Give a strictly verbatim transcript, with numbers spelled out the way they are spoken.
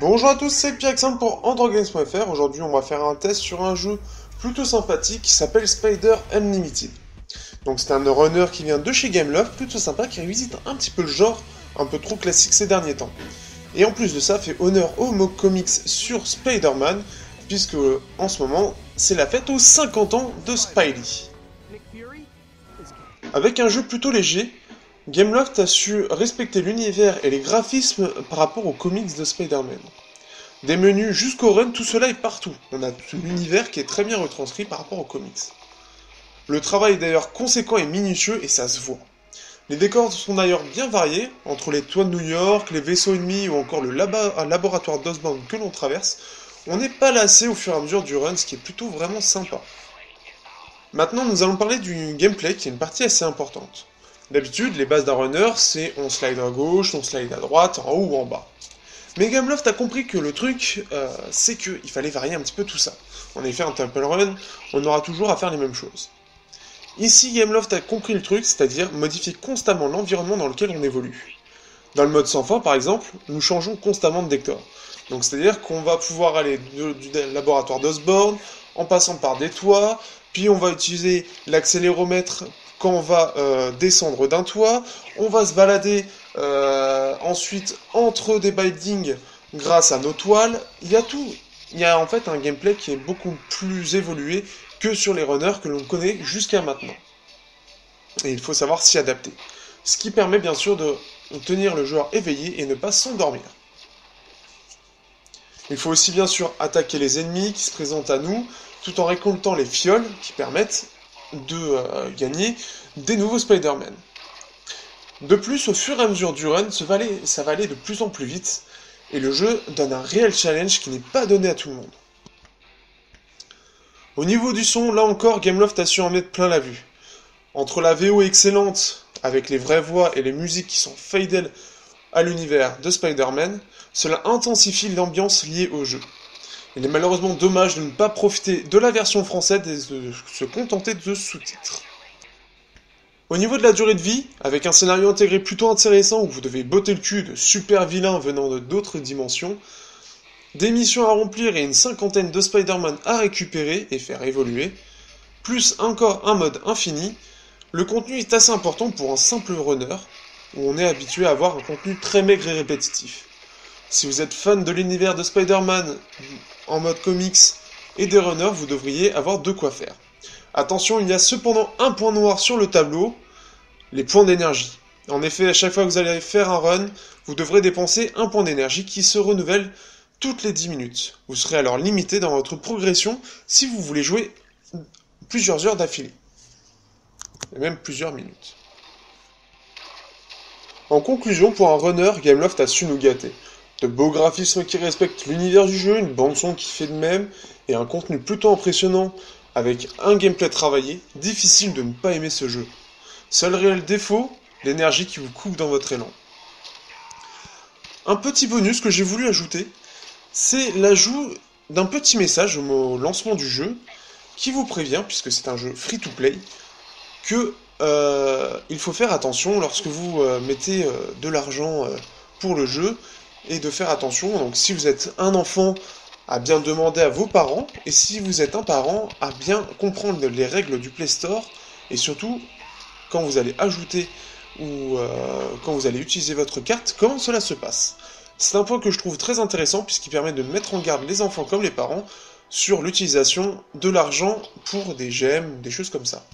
Bonjour à tous, c'est Pierre Xim pour AndroGames.fr. Aujourd'hui, on va faire un test sur un jeu plutôt sympathique qui s'appelle Spider Unlimited. Donc, c'est un runner qui vient de chez Gamelove, plutôt sympa, qui revisite un petit peu le genre, un peu trop classique ces derniers temps. Et en plus de ça, fait honneur au Mock Comics sur Spider-Man, puisque euh, en ce moment, c'est la fête aux cinquante ans de Spidey. Avec un jeu plutôt léger, Gameloft a su respecter l'univers et les graphismes par rapport aux comics de Spider-Man. Des menus jusqu'au run, tout cela est partout. On a tout l'univers qui est très bien retranscrit par rapport aux comics. Le travail est d'ailleurs conséquent et minutieux, et ça se voit. Les décors sont d'ailleurs bien variés, entre les toits de New York, les vaisseaux ennemis ou encore le labo- laboratoire d'Osborn que l'on traverse. On n'est pas lassé au fur et à mesure du run, ce qui est plutôt vraiment sympa. Maintenant, nous allons parler du gameplay, qui est une partie assez importante. D'habitude, les bases d'un runner, c'est on slide à gauche, on slide à droite, en haut ou en bas. Mais Gameloft a compris que le truc, euh, c'est qu'il fallait varier un petit peu tout ça. En effet, un Temple Run, on aura toujours à faire les mêmes choses. Ici, Gameloft a compris le truc, c'est-à-dire modifier constamment l'environnement dans lequel on évolue. Dans le mode sans fin, par exemple, nous changeons constamment de décor. Donc, c'est-à-dire qu'on va pouvoir aller du, du laboratoire d'Osborn, en passant par des toits, puis on va utiliser l'accéléromètre quand on va euh, descendre d'un toit, on va se balader euh, ensuite entre des buildings grâce à nos toiles, il y a tout. Il y a en fait un gameplay qui est beaucoup plus évolué que sur les runners que l'on connaît jusqu'à maintenant. Et il faut savoir s'y adapter. Ce qui permet bien sûr de tenir le joueur éveillé et ne pas s'endormir. Il faut aussi bien sûr attaquer les ennemis qui se présentent à nous, tout en récoltant les fioles qui permettent de euh, gagner des nouveaux Spider-Man. De plus, au fur et à mesure du run, ça va aller, ça va aller de plus en plus vite, et le jeu donne un réel challenge qui n'est pas donné à tout le monde. Au niveau du son, là encore, Gameloft a su en mettre plein la vue. Entre la V O excellente, avec les vraies voix et les musiques qui sont fidèles à l'univers de Spider-Man, cela intensifie l'ambiance liée au jeu. Il est malheureusement dommage de ne pas profiter de la version française et de se contenter de sous-titres. Au niveau de la durée de vie, avec un scénario intégré plutôt intéressant où vous devez botter le cul de super vilains venant de d'autres dimensions, des missions à remplir et une cinquantaine de Spider-Man à récupérer et faire évoluer, plus encore un mode infini, le contenu est assez important pour un simple runner, où on est habitué à avoir un contenu très maigre et répétitif. Si vous êtes fan de l'univers de Spider-Man en mode comics et des runners, vous devriez avoir de quoi faire. Attention, il y a cependant un point noir sur le tableau, les points d'énergie. En effet, à chaque fois que vous allez faire un run, vous devrez dépenser un point d'énergie qui se renouvelle toutes les dix minutes. Vous serez alors limité dans votre progression si vous voulez jouer plusieurs heures d'affilée, et même plusieurs minutes. En conclusion, pour un runner, Gameloft a su nous gâter. De beaux graphismes qui respectent l'univers du jeu, une bande-son qui fait de même, et un contenu plutôt impressionnant, avec un gameplay travaillé, difficile de ne pas aimer ce jeu. Seul réel défaut, l'énergie qui vous coupe dans votre élan. Un petit bonus que j'ai voulu ajouter, c'est l'ajout d'un petit message au lancement du jeu, qui vous prévient, puisque c'est un jeu free-to-play, que euh, il faut faire attention lorsque vous euh, mettez euh, de l'argent euh, pour le jeu, et de faire attention, donc si vous êtes un enfant, à bien demander à vos parents, et si vous êtes un parent, à bien comprendre les règles du Play Store, et surtout, quand vous allez ajouter, ou euh, quand vous allez utiliser votre carte, comment cela se passe. C'est un point que je trouve très intéressant, puisqu'il permet de mettre en garde les enfants comme les parents, sur l'utilisation de l'argent pour des gemmes, des choses comme ça.